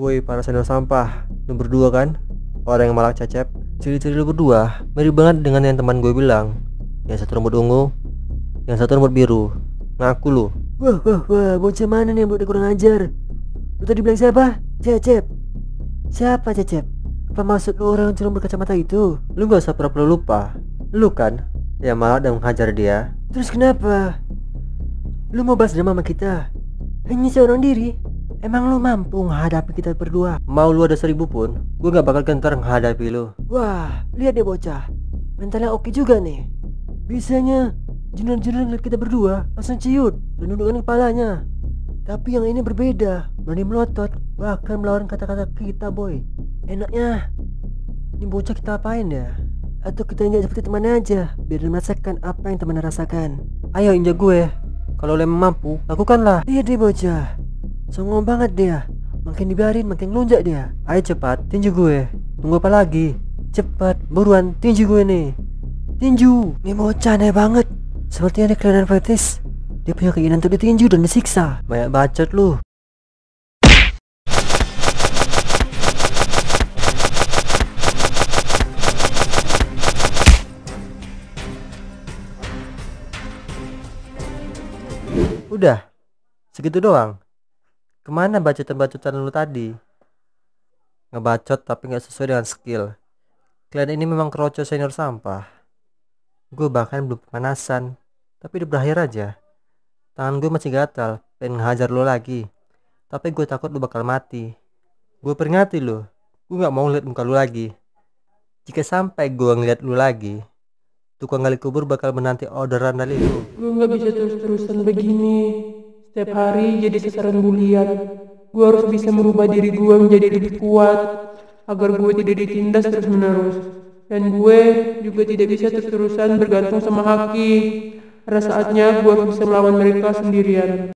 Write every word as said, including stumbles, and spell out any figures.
Woi para senior sampah, lu berdua kan orang yang malah cecep. Ciri-ciri lu berdua mirip banget dengan yang teman gue bilang. Yang satu rambut ungu, yang satu rambut biru. Ngaku lu. Wah wah wah, bocah mana nih buat kurang ajar? Lu tadi bilang siapa? Cecep. Siapa cecep? Apa maksud lu orang yang berkacamata itu? Lu gak usah pura-pura lupa. Lu kan yang malah dan menghajar dia. Terus kenapa? Lu mau bahas drama sama kita? Hanya seorang diri. Emang lu mampu menghadapi kita berdua? Mau lu ada seribu pun, gue gak bakal gentar menghadapi lu. Wah, lihat deh bocah, mentalnya oke juga nih. Biasanya junior-junior ngeliat kita berdua langsung ciut dan nundukkan kepalanya. Tapi yang ini berbeda, berani melotot, bahkan melawan kata-kata kita boy. Enaknya ini bocah kita apain ya? Atau kita injak seperti temannya aja, biar merasakan apa yang temannya rasakan. Ayo injak gue. Kalau lu mampu, lakukanlah. Lihat deh bocah, songong banget dia. Makin dibiarin makin lonjak dia. Ayo cepat, tinju gue. Tunggu apa lagi? Cepat, buruan, tinju gue nih. Tinju. Ini bocah aneh banget. Sepertinya ada kelainan fetis. Dia punya keinginan untuk ditinju dan disiksa. Banyak bacot lu. Udah, segitu doang. Kemana bacotan-bacotan lu tadi? Ngebacot tapi gak sesuai dengan skill. Kalian ini memang kroco senior sampah. Gue bahkan belum pemanasan, tapi udah berakhir aja. Tangan gue masih gatal, pengen hajar lu lagi. Tapi gue takut lu bakal mati. Gue peringati lu, gue gak mau lihat muka lu lagi. Jika sampai gue ngeliat lu lagi, tukang gali kubur bakal menanti orderan dari lu. Gue gak bisa terus-terusan begini. Setiap hari jadi sasaran bulian. Gue harus bisa merubah diri gue menjadi lebih kuat, agar gue tidak ditindas terus-menerus. Dan gue juga tidak bisa terus-terusan bergantung sama haki. Ada saatnya gue bisa melawan mereka sendirian.